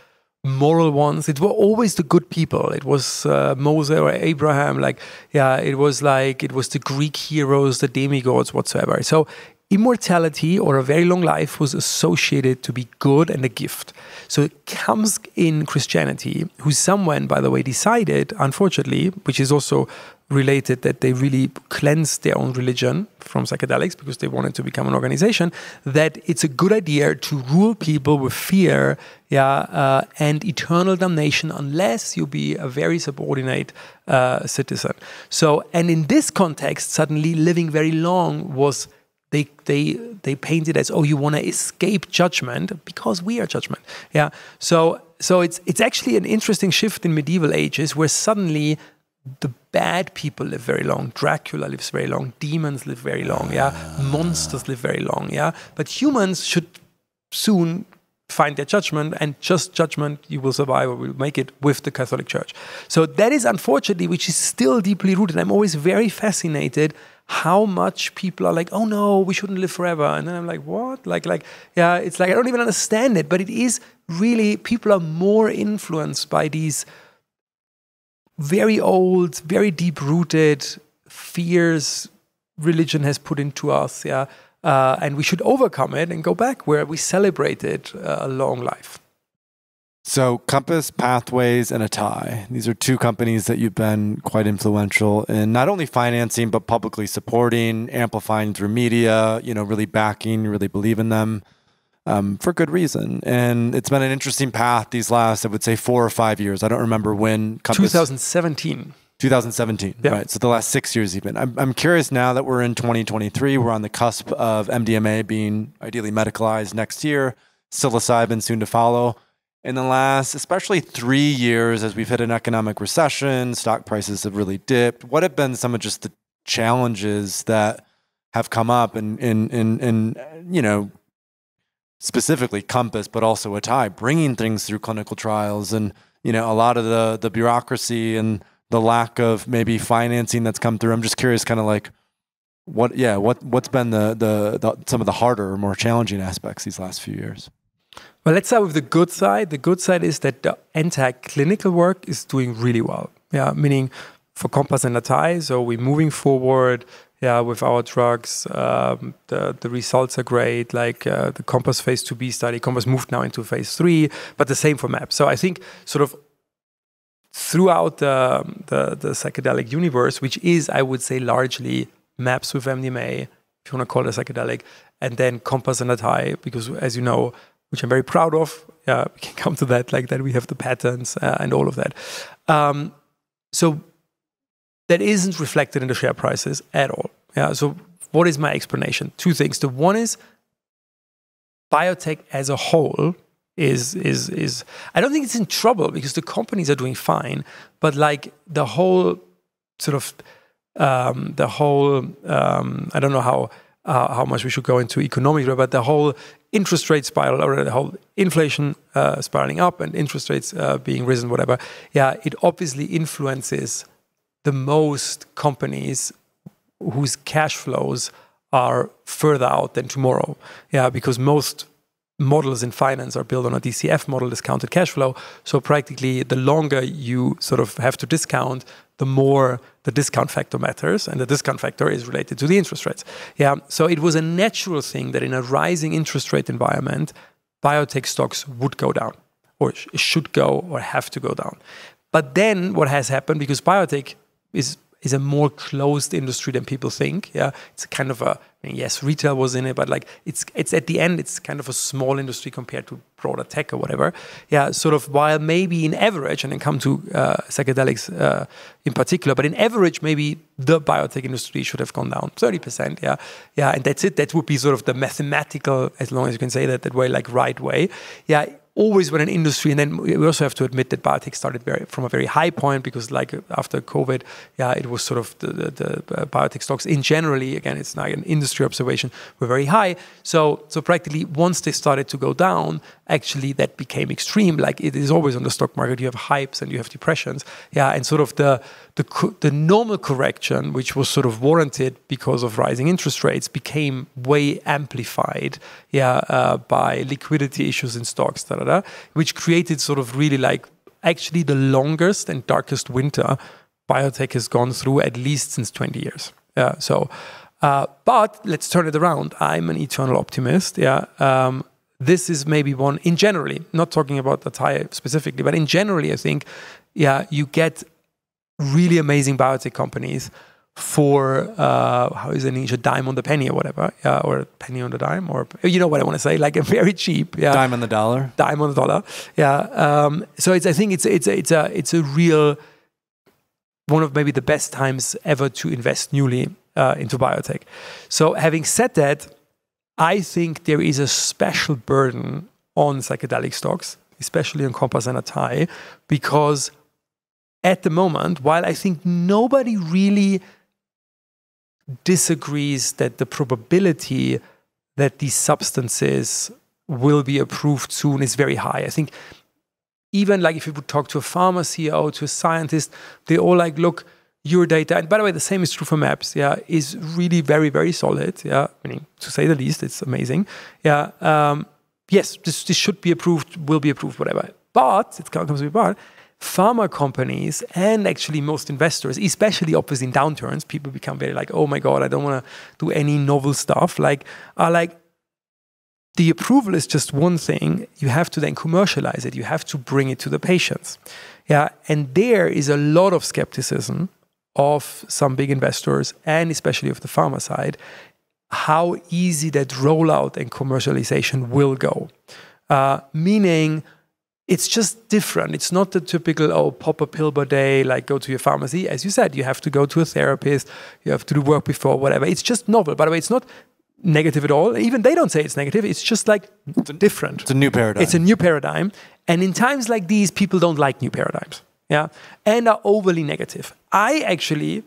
moral ones. It were always the good people. It was uh, Moses or Abraham, like, yeah, it was like, it was the Greek heroes, the demigods, whatsoever. So immortality or a very long life was associated to be good and a gift. So it comes in Christianity, who someone, by the way, decided, unfortunately, which is also related that they really cleansed their own religion from psychedelics because they wanted to become an organization, that it's a good idea to rule people with fear, yeah, uh, and eternal damnation unless you be a very subordinate uh, citizen. So, and in this context, suddenly living very long was They, they, they paint it as, oh, you want to escape judgment because we are judgment. Yeah. So, so it's, it's actually an interesting shift in medieval ages where suddenly the bad people live very long. Dracula lives very long. Demons live very long. Yeah. Monsters live very long. Yeah. But humans should soon find their judgment, and just judgment, you will survive or will make it with the Catholic Church. So that is, unfortunately, which is still deeply rooted. I'm always very fascinated how much people are like, oh no, we shouldn't live forever. And then I'm like, what? Like, like, yeah, it's like, I don't even understand it, but it is really, people are more influenced by these very old, very deep-rooted fears religion has put into us, yeah. Uh, and we should overcome it and go back where we celebrated uh, a long life. So Compass Pathways and Atai, these are two companies that you've been quite influential in not only financing, but publicly supporting, amplifying through media, you know, really backing, you really believe in them um, for good reason. And it's been an interesting path these last, I would say, four or five years. I don't remember when. Compass, twenty seventeen. twenty seventeen, yeah. Right? So the last six years even. I'm, I'm curious now that we're in twenty twenty-three, we're on the cusp of M D M A being ideally medicalized next year, psilocybin soon to follow. In the last, especially three years, as we've hit an economic recession, stock prices have really dipped. What have been some of just the challenges that have come up and, in, in, in, in, you know, specifically Compass, but also Atai, bringing things through clinical trials and, you know, a lot of the, the bureaucracy and the lack of maybe financing that's come through. I'm just curious, kind of like, what, yeah, what, what's been the, the, the, some of the harder or more challenging aspects these last few years? Well, let's start with the good side. The good side is that the entire clinical work is doing really well. Yeah, meaning for Compass and Atai, so we're moving forward. Yeah, with our drugs, um, the, the results are great, like uh, the Compass phase two B study. Compass moved now into phase three, but the same for MAPS. So I think sort of throughout the, the, the psychedelic universe, which is, I would say, largely MAPS with M D M A, if you want to call it a psychedelic, and then Compass and Atai, because as you know, which I'm very proud of, yeah, we can come to that, like that we have the patents uh, and all of that. Um, so that isn't reflected in the share prices at all. Yeah. So what is my explanation? Two things. The one is biotech as a whole is, is, is, I don't think it's in trouble because the companies are doing fine, but like the whole sort of, um, the whole, um, I don't know how, uh, how much we should go into economics, but the whole interest rate spiral or the whole inflation uh, spiraling up and interest rates uh, being risen, whatever. Yeah, it obviously influences the most companies whose cash flows are further out than tomorrow. Yeah, because most models in finance are built on a D C F model, discounted cash flow. So practically the longer you sort of have to discount, the more the discount factor matters, and the discount factor is related to the interest rates. Yeah, so it was a natural thing that in a rising interest rate environment, biotech stocks would go down or should go or have to go down. But then what has happened, because biotech is is a more closed industry than people think. Yeah, it's kind of a, I mean, yes, retail was in it, but like it's it's at the end, it's kind of a small industry compared to broader tech or whatever. Yeah, sort of while maybe in average, and then come to uh, psychedelics uh, in particular, but in average, maybe the biotech industry should have gone down thirty percent. Yeah, yeah, and that's it. That would be sort of the mathematical, as long as you can say that that way, like right way. Yeah. Always when an industry, and then we also have to admit that biotech started very, from a very high point, because like after COVID, yeah, it was sort of the, the, the biotech stocks in generally, again, it's not an industry observation, were very high. So, so practically once they started to go down, actually that became extreme. Like it is always on the stock market, you have hypes and you have depressions. Yeah, and sort of the, the, the normal correction, which was sort of warranted because of rising interest rates, became way amplified, yeah, uh, by liquidity issues in stocks that are which created sort of really like actually the longest and darkest winter biotech has gone through, at least since twenty years. Yeah, so, uh, but let's turn it around. I'm an eternal optimist. Yeah, um, this is maybe one in generally, not talking about Atai specifically, but in generally, I think, yeah, you get really amazing biotech companies for uh, how is it in English, a dime on the penny or whatever, yeah, or a penny on the dime, or you know what I want to say, like a very cheap, yeah, dime on the dollar, dime on the dollar, yeah. Um, so it's, I think it's it's it's a it's a real one of maybe the best times ever to invest newly uh, into biotech. So having said that, I think there is a special burden on psychedelic stocks, especially on Compass and Atai, because at the moment, while I think nobody really disagrees that the probability that these substances will be approved soon is very high. I think even like if you would talk to a pharma C E O, to a scientist, they all like, look, your data, and by the way, the same is true for MAPS, yeah, is really very, very solid, yeah, I mean, to say the least, it's amazing, yeah, um, yes, this, this should be approved, will be approved, whatever, but, it comes with but, pharma companies and actually most investors, especially obviously in downturns, people become very like, oh my God, I don't want to do any novel stuff. Like, are like, the approval is just one thing. You have to then commercialize it. You have to bring it to the patients. Yeah. And there is a lot of skepticism of some big investors and especially of the pharma side, how easy that rollout and commercialization will go. Uh, meaning, it's just different. It's not the typical, oh, pop a pill per day, like go to your pharmacy. As you said, you have to go to a therapist, you have to do work before, whatever. It's just novel. By the way, it's not negative at all. Even they don't say it's negative. It's just like it's a, different. It's a new paradigm. It's a new paradigm. And in times like these, people don't like new paradigms. Yeah. And are overly negative. I actually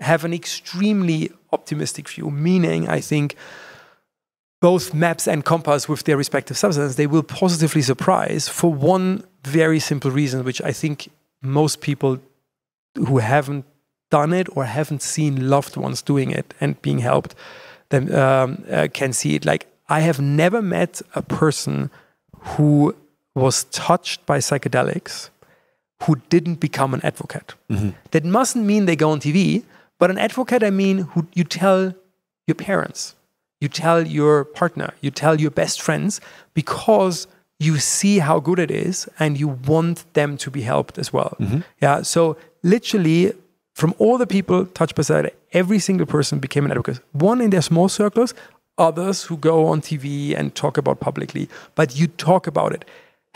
have an extremely optimistic view, meaning I think both MAPS and Compass with their respective substances, they will positively surprise for one very simple reason, which I think most people who haven't done it or haven't seen loved ones doing it and being helped them, um, uh, can see it. Like, I have never met a person who was touched by psychedelics who didn't become an advocate. Mm-hmm. That mustn't mean they go on T V, but an advocate, I mean, who you tell your parents, you tell your partner, you tell your best friends, because you see how good it is and you want them to be helped as well. Mm-hmm. Yeah. So literally from all the people touched by that, every single person became an advocate. One in their small circles, others who go on T V and talk about publicly, but you talk about it.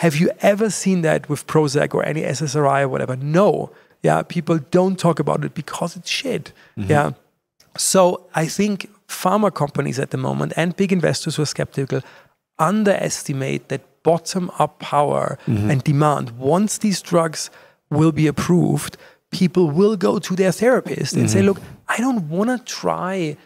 Have you ever seen that with Prozac or any S S R I or whatever? No. Yeah. People don't talk about it because it's shit. Mm-hmm. Yeah. So I think pharma companies at the moment and big investors who are skeptical underestimate that bottom-up power mm-hmm. and demand. Once these drugs will be approved, people will go to their therapist mm-hmm. and say, look, I don't want to try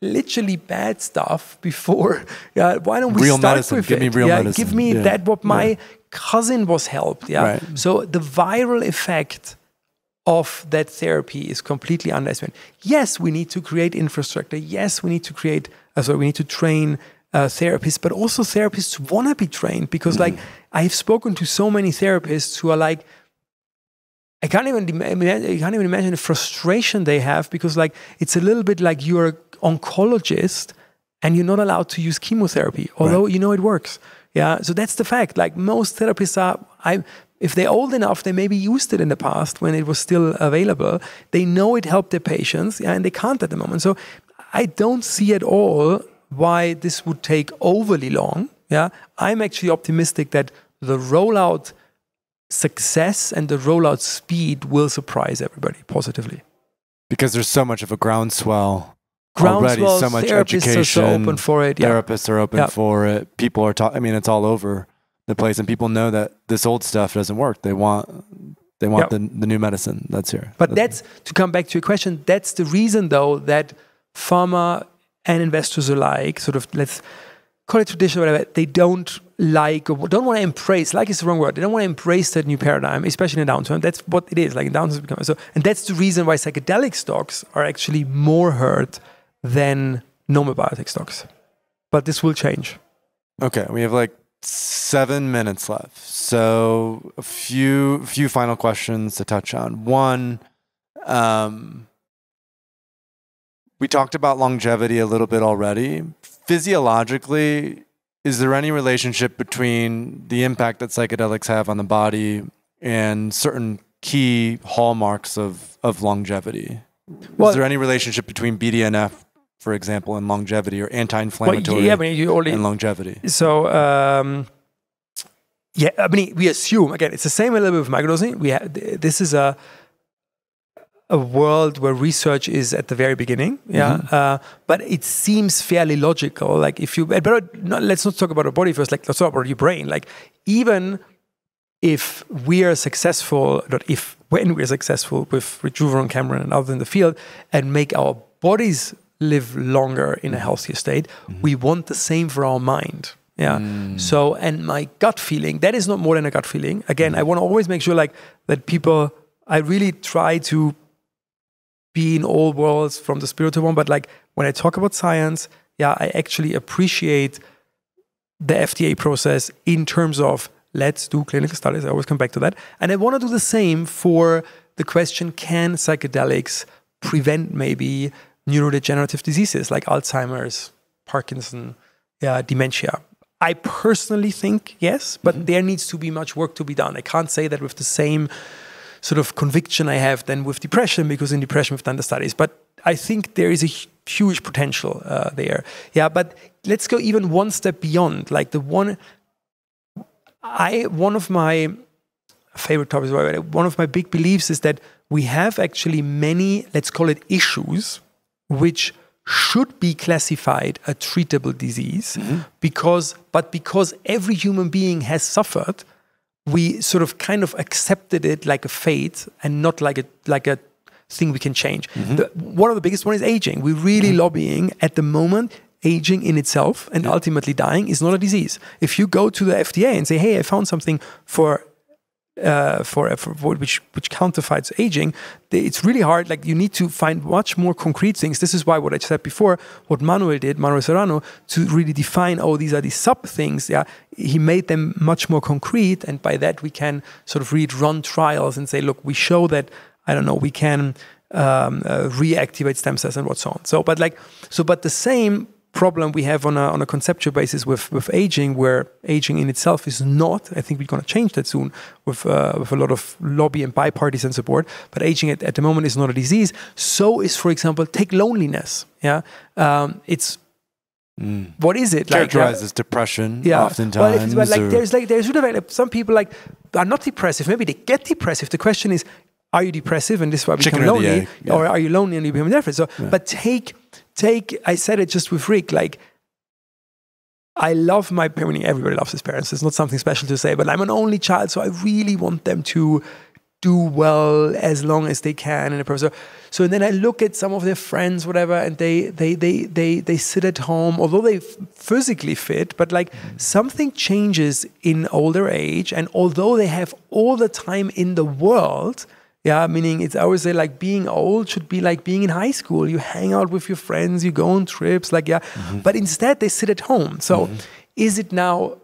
literally bad stuff before. Yeah, why don't we real start medicine. With give it? Me real yeah, medicine. Give me yeah. that what my yeah. cousin was helped. Yeah. Right. So the viral effect of that therapy is completely underestimated. Yes, we need to create infrastructure. Yes, we need to create, uh, sorry, we need to train uh, therapists, but also therapists want to be trained because mm-hmm. like I've spoken to so many therapists who are like, I can't even, I can't even imagine the frustration they have because like, it's a little bit like you're an oncologist and you're not allowed to use chemotherapy, although right. you know it works. Yeah, so that's the fact. Like most therapists are, I If they're old enough, they maybe used it in the past when it was still available. They know it helped their patients, and they can't at the moment. So I don't see at all why this would take overly long. Yeah, I'm actually optimistic that the rollout success and the rollout speed will surprise everybody positively. Because there's so much of a groundswell. Groundswell, already, so much education. Therapists are so open for it. Yeah. Therapists are open yeah. for it. People are talking. I mean, it's all over the place, and people know that this old stuff doesn't work. They want, they want yeah. the, the new medicine that's here. But that's, that's to come back to your question. That's the reason, though, that pharma and investors alike, sort of, let's call it traditional, whatever, they don't like or don't want to embrace. Like is the wrong word. They don't want to embrace that new paradigm, especially in a downturn. That's what it is. Like in downturns, become so, and that's the reason why psychedelic stocks are actually more hurt than normal biotech stocks. But this will change. Okay, we have like seven minutes left. So a few few final questions to touch on. One, um, we talked about longevity a little bit already. Physiologically, is there any relationship between the impact that psychedelics have on the body and certain key hallmarks of, of longevity? Well, is there any relationship between B D N F, for example, and longevity, or anti-inflammatory well, yeah, I mean, you already, and longevity? So, um, yeah, I mean, we assume, again, it's the same a little bit with microdosing. We ha this is a, a world where research is at the very beginning, yeah. Mm-hmm. uh, but it seems fairly logical. Like if you, but not, let's not talk about our body first. Like let's talk about your brain. Like even if we are successful, not if, when we are successful with Rejuveron, Cambrian, and others in the field, and make our bodies live longer in a healthier state, mm-hmm. we want the same for our mind. Yeah. Mm. So, and my gut feeling, that is not more than a gut feeling. Again, mm-hmm. I want to always make sure like that people, I really try to be in all worlds from the spiritual one, but like when I talk about science, yeah, I actually appreciate the F D A process in terms of let's do clinical studies. I always come back to that. And I want to do the same for the question, can psychedelics prevent maybe neurodegenerative diseases like Alzheimer's, Parkinson's, yeah, dementia? I personally think yes, but mm-hmm. there needs to be much work to be done. I can't say that with the same sort of conviction I have than with depression, because in depression we've done the studies. But I think there is a huge potential uh, there. Yeah, but let's go even one step beyond. Like the one... I, one of my favorite topics, one of my big beliefs is that we have actually many, let's call it issues, which should be classified a treatable disease, mm-hmm. because, but because every human being has suffered, we sort of kind of accepted it like a fate and not like a, like a thing we can change. Mm-hmm. the, one of the biggest one is aging. We're really mm-hmm. lobbying at the moment. Aging in itself and yeah. ultimately dying is not a disease. If you go to the F D A and say, "Hey, I found something for uh, for, for, for which which counterfights aging," they, it's really hard. Like you need to find much more concrete things. This is why what I said before, what Manuel did, Manuel Serrano, to really define, oh, these are the sub things. Yeah, he made them much more concrete, and by that we can sort of read run trials and say, look, we show that I don't know we can um, uh, reactivate stem cells and what's on. So, but like so, but the same problem we have on a, on a conceptual basis with, with aging, where aging in itself is not, I think we're going to change that soon with, uh, with a lot of lobby and bipartisan support, but aging at, at the moment is not a disease. So is, for example, take loneliness. Yeah, um, it's, mm. what is it? Characterized as depression, yeah. oftentimes. Well, it's, well, like, there's like, there's like, some people like are not depressive, maybe they get depressive. The question is, are you depressive and this is why we become lonely? Yeah. Or are you lonely and you become depressive? So, yeah. But take... Take, I said it just with Rick, like, I love my parents, everybody loves his parents, it's not something special to say, but I'm an only child, so I really want them to do well as long as they can. In a person. So and then I look at some of their friends, whatever, and they, they, they, they, they sit at home, although they physically fit, but like mm-hmm. something changes in older age, and although they have all the time in the world, yeah, meaning it's, I always say like being old should be like being in high school. You hang out with your friends, you go on trips, like, yeah. Mm-hmm. But instead they sit at home. So mm-hmm. is it now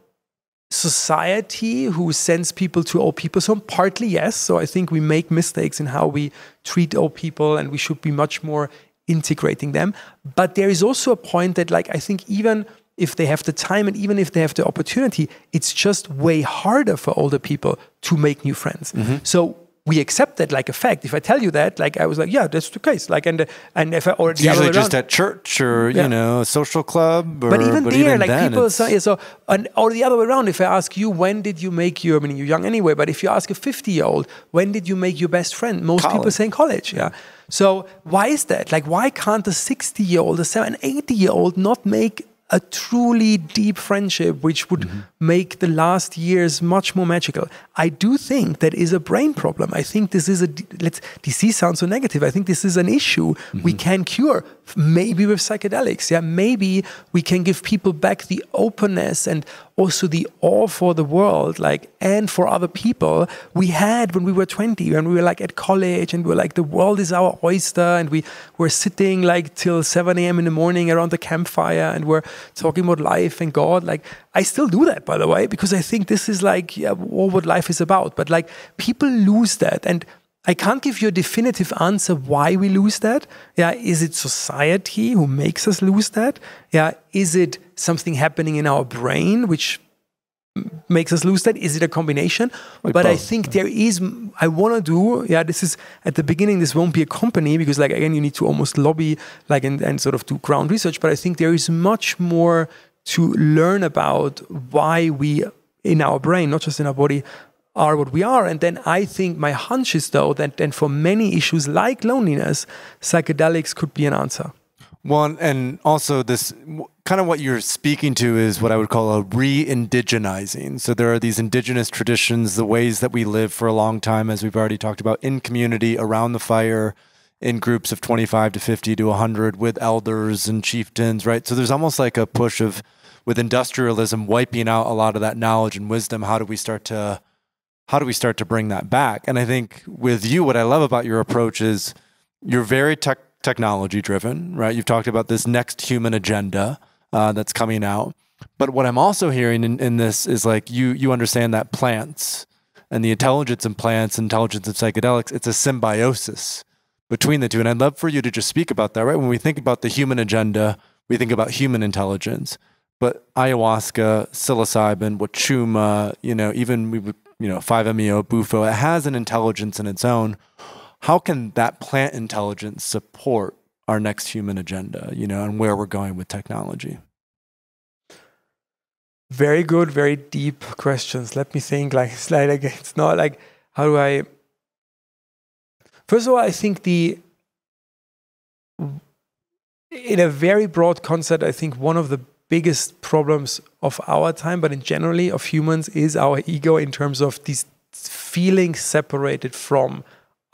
society who sends people to old people? So partly yes. So I think we make mistakes in how we treat old people, and we should be much more integrating them. But there is also a point that like, I think even if they have the time and even if they have the opportunity, it's just way harder for older people to make new friends. Mm-hmm. So we accept that like a fact. If I tell you that, like I was like, yeah, that's the case. Like, and and if I or it's usually just around, at church or yeah. you know, a social club. Or, but even but there, even like then, people, so, so and or the other way around. If I ask you, when did you make your? I mean, you're young anyway. But if you ask a fifty-year-old, when did you make your best friend? Most college. people say in college. Yeah. So why is that? Like, why can't a sixty-year-old, a seventy, eighty-year-old, not make a truly deep friendship, which would mm-hmm. make the last years much more magical? I do think that is a brain problem. I think this is a, let's, disease sounds so negative. I think this is an issue mm-hmm. we can cure, maybe with psychedelics. Yeah, maybe we can give people back the openness and also the awe for the world, like, and for other people we had when we were twenty, when we were like at college and we were like, the world is our oyster, and we were sitting like till seven A M in the morning around the campfire and we're talking about life and God. Like, I still do that, by the way, because I think this is like yeah, all what life is about. But like, people lose that, and I can't give you a definitive answer why we lose that. Yeah, is it society who makes us lose that? Yeah, is it something happening in our brain which makes us lose that? Is it a combination? Like but both, I think yeah. there is, I want to do, yeah, this is, at the beginning, this won't be a company because like, again, you need to almost lobby like and, and sort of do ground research. But I think there is much more to learn about why we, in our brain, not just in our body, are what we are. And then I think my hunch is though, that then for many issues like loneliness, psychedelics could be an answer. Well, and also this kind of what you're speaking to is what I would call a re-indigenizing. So there are these indigenous traditions, the ways that we live for a long time, as we've already talked about, in community, around the fire, in groups of twenty-five to fifty to a hundred with elders and chieftains, right? So there's almost like a push of, with industrialism, wiping out a lot of that knowledge and wisdom. How do we start to, how do we start to bring that back? And I think with you, what I love about your approach is you're very tech technology driven, right? You've talked about this next human agenda uh, that's coming out. But what I'm also hearing in, in this is like, you, you understand that plants and the intelligence in plants, intelligence in psychedelics, it's a symbiosis between the two. And I'd love for you to just speak about that, right? When we think about the human agenda, we think about human intelligence, but ayahuasca, psilocybin, wachuma, you know, even we would, you know, five M E O, bufo, it has an intelligence in its own. How can that plant intelligence support our next human agenda, you know, and where we're going with technology? Very good, very deep questions. Let me think, like, it's, like, it's not like, how do I... First of all, I think the... In a very broad concept, I think one of the biggest problems of our time, but in generally of humans, is our ego in terms of these feelings separated from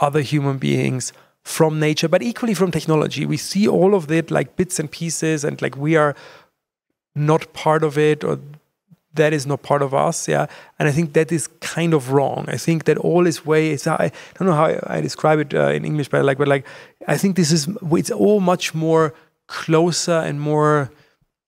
other human beings, from nature, but equally from technology. We see all of it like bits and pieces, and like we are not part of it, or that is not part of us, yeah. And I think that is kind of wrong. I think that all is way, it's, I don't know how I, I describe it uh, in English, but like, but like, I think this is, it's all much more closer and more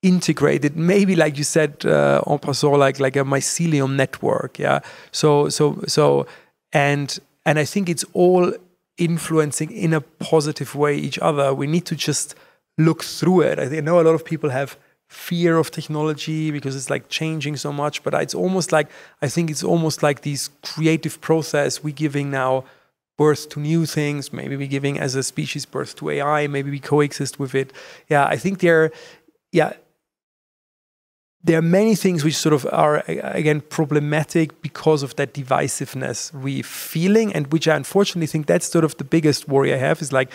integrated, maybe like you said, uh, en passant, like, like a mycelium network, yeah. So, so, so, and, And I think it's all influencing in a positive way each other. We need to just look through it. I, think, I know a lot of people have fear of technology because it's like changing so much, but it's almost like, I think it's almost like this creative process we're giving now birth to new things. Maybe we're giving as a species birth to A I, maybe we coexist with it. Yeah, I think there, yeah, there are many things which sort of are, again, problematic because of that divisiveness we're feeling, and which I unfortunately think that's sort of the biggest worry I have, is like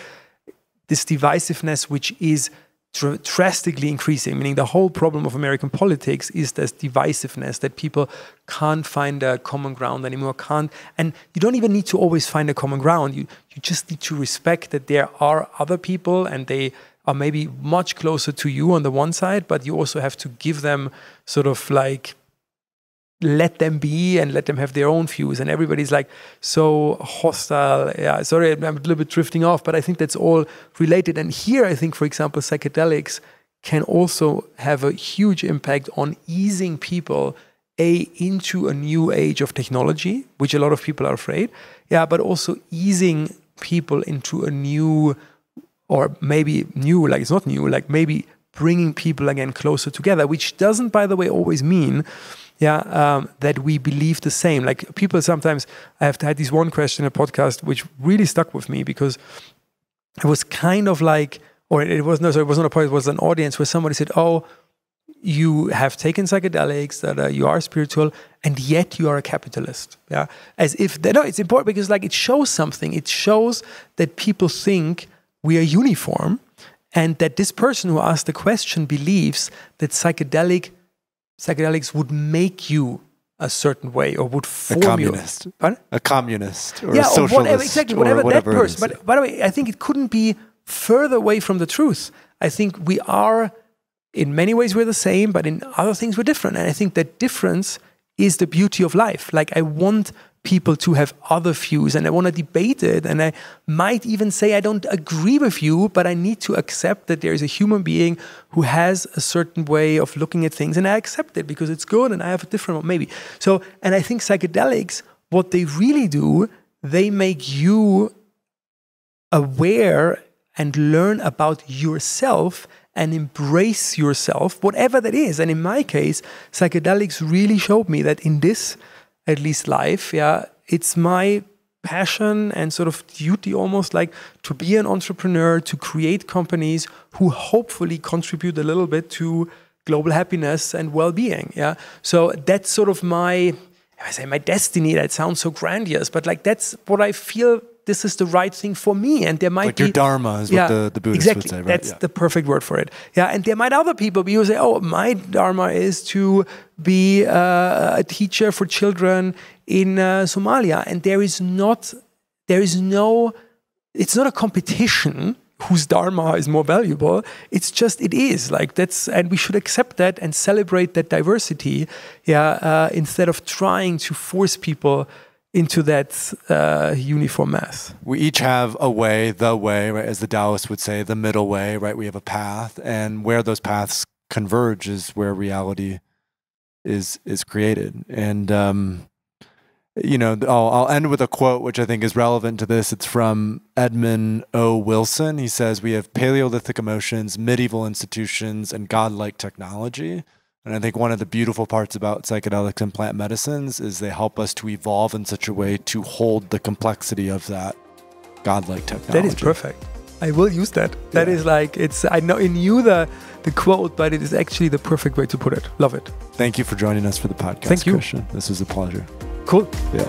this divisiveness which is dr drastically increasing, meaning the whole problem of American politics is this divisiveness that people can't find a common ground anymore, can't, and you don't even need to always find a common ground. You, you just need to respect that there are other people and they are maybe much closer to you on the one side, but you also have to give them sort of like, let them be and let them have their own views. And everybody's like so hostile. Yeah, sorry, I'm a little bit drifting off, but I think that's all related. And here I think, for example, psychedelics can also have a huge impact on easing people A, into a new age of technology, which a lot of people are afraid. Yeah, but also easing people into a new, or maybe new, like it's not new, like maybe bringing people again closer together, which doesn't, by the way, always mean yeah, um, that we believe the same. Like people sometimes, I have had this one question in a podcast which really stuck with me because it was kind of like, or it was no, sorry, it wasn't a podcast, it was an audience where somebody said, oh, you have taken psychedelics, that uh, you are spiritual, and yet you are a capitalist. Yeah, as if they, no, it's important because like it shows something. It shows that people think we are uniform, and that this person who asked the question believes that psychedelic psychedelics would make you a certain way or would form a communist, you. Pardon? A communist, or yeah, a socialist, or whatever, exactly, whatever, or whatever that person. But by the way, I think it couldn't be further away from the truth. I think we are. In many ways, we're the same, but in other things, we're different. And I think that difference is the beauty of life. Like, I want people to have other views, and I want to debate it. And I might even say I don't agree with you, but I need to accept that there is a human being who has a certain way of looking at things. And I accept it because it's good, and I have a different one, maybe. So, and I think psychedelics, what they really do, they make you aware and learn about yourself and embrace yourself, whatever that is. And in my case, psychedelics really showed me that in this, at least life, yeah, it's my passion and sort of duty almost like to be an entrepreneur, to create companies who hopefully contribute a little bit to global happiness and well-being. Yeah. So that's sort of my, I say my destiny, that sounds so grandiose, but like that's what I feel. This is the right thing for me, and there might like be your dharma is yeah, what the, the Buddhists exactly, would say. Right? That's yeah. the perfect word for it. Yeah, and there might other people be who say, "Oh, my dharma is to be uh, a teacher for children in uh, Somalia," and there is not, there is no, it's not a competition whose dharma is more valuable. It's just it is like that's, and we should accept that and celebrate that diversity. Yeah, uh, instead of trying to force people into that uh, uniform mass. We each have a way, the way, right? As the Taoists would say, the middle way, right? We have a path, and where those paths converge is where reality is is created. And, um, you know, I'll, I'll end with a quote, which I think is relevant to this. It's from Edmund O. Wilson. He says, "We have Paleolithic emotions, medieval institutions, and godlike technology." And I think one of the beautiful parts about psychedelics and plant medicines is they help us to evolve in such a way to hold the complexity of that godlike technology. That is perfect. I will use that. That yeah. is like, it's, I know in you the, the quote, but it is actually the perfect way to put it. Love it. Thank you for joining us for the podcast, Thank you. Christian. This was a pleasure. Cool. Yeah.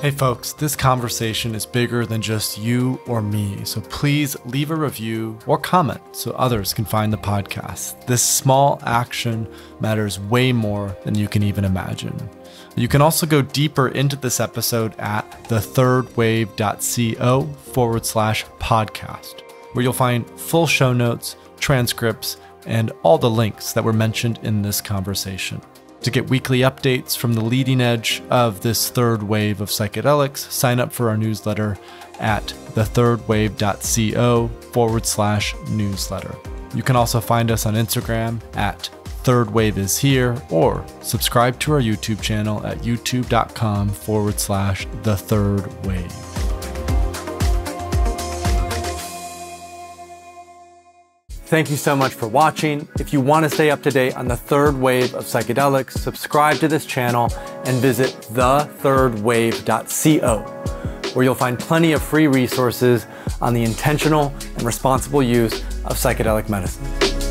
Hey folks, this conversation is bigger than just you or me, so please leave a review or comment so others can find the podcast. This small action matters way more than you can even imagine. You can also go deeper into this episode at thethirdwave.co forward slash podcast, where you'll find full show notes, transcripts, and all the links that were mentioned in this conversation. To get weekly updates from the leading edge of this third wave of psychedelics, sign up for our newsletter at thethirdwave.co forward slash newsletter. You can also find us on Instagram at thirdwaveishere, or subscribe to our YouTube channel at youtube.com forward slash thethirdwave. Thank you so much for watching. If you want to stay up to date on the third wave of psychedelics, subscribe to this channel and visit the third wave dot co, where you'll find plenty of free resources on the intentional and responsible use of psychedelic medicine.